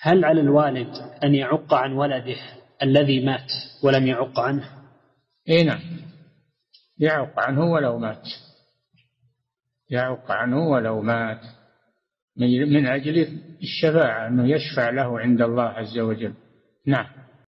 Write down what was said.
هل على الوالد أن يعق عن ولده الذي مات ولم يعق عنه؟ إيه نعم، يعق عنه ولو مات، يعق عنه ولو مات من أجل الشفاعة، أنه يشفع له عند الله عز وجل. نعم.